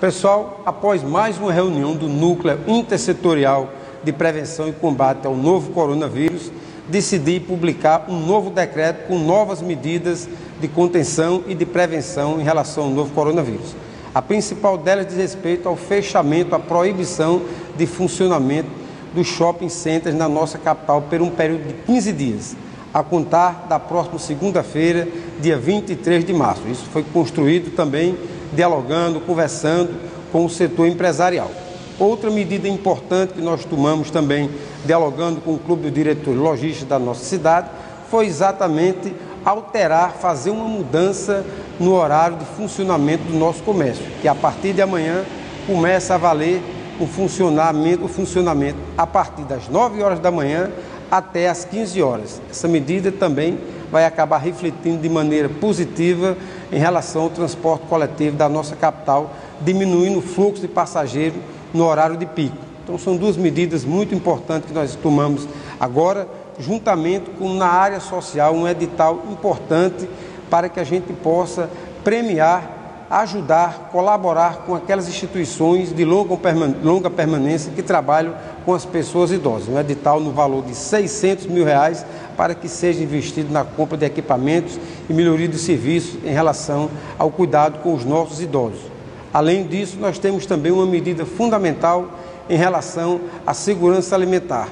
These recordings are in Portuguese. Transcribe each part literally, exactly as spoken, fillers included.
Pessoal, após mais uma reunião do Núcleo Intersetorial de Prevenção e Combate ao Novo Coronavírus, decidi publicar um novo decreto com novas medidas de contenção e de prevenção em relação ao novo coronavírus. A principal delas diz respeito ao fechamento, à proibição de funcionamento dos shopping centers na nossa capital por um período de quinze dias, a contar da próxima segunda-feira, dia vinte e três de março. Isso foi construído também dialogando, conversando com o setor empresarial. Outra medida importante que nós tomamos também, dialogando com o Clube de Diretores Logísticos da nossa cidade, foi exatamente alterar, fazer uma mudança no horário de funcionamento do nosso comércio, que a partir de amanhã começa a valer o funcionamento, o funcionamento a partir das nove horas da manhã até as quinze horas. Essa medida também vai acabar refletindo de maneira positiva em relação ao transporte coletivo da nossa capital, diminuindo o fluxo de passageiros no horário de pico. Então são duas medidas muito importantes que nós tomamos agora, juntamente com, na área social, um edital importante para que a gente possa premiar, ajudar, colaborar com aquelas instituições de longa permanência que trabalham com as pessoas idosas. Um edital no valor de seiscentos mil reais para que seja investido na compra de equipamentos e melhoria de serviços em relação ao cuidado com os nossos idosos. Além disso, nós temos também uma medida fundamental em relação à segurança alimentar.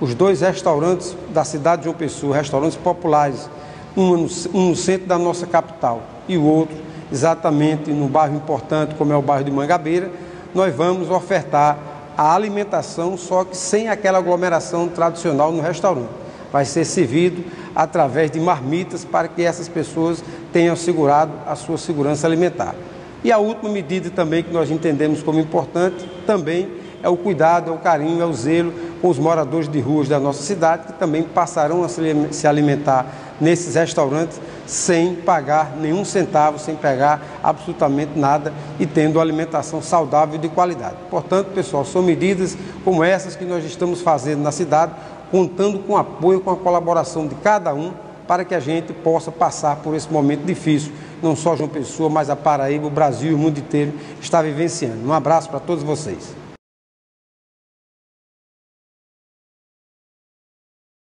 Os dois restaurantes da cidade de João Pessoa, restaurantes populares, um no, um no centro da nossa capital e o outro exatamente no bairro importante, como é o bairro de Mangabeira, nós vamos ofertar a alimentação, só que sem aquela aglomeração tradicional no restaurante. Vai ser servido através de marmitas para que essas pessoas tenham assegurado a sua segurança alimentar. E a última medida também que nós entendemos como importante também é o cuidado, é o carinho, é o zelo com os moradores de ruas da nossa cidade, que também passarão a se alimentar nesses restaurantes sem pagar nenhum centavo, sem pagar absolutamente nada e tendo alimentação saudável e de qualidade. Portanto, pessoal, são medidas como essas que nós estamos fazendo na cidade, contando com o apoio, com a colaboração de cada um, para que a gente possa passar por esse momento difícil. Não só João Pessoa, mas a Paraíba, o Brasil e o mundo inteiro está vivenciando. Um abraço para todos vocês.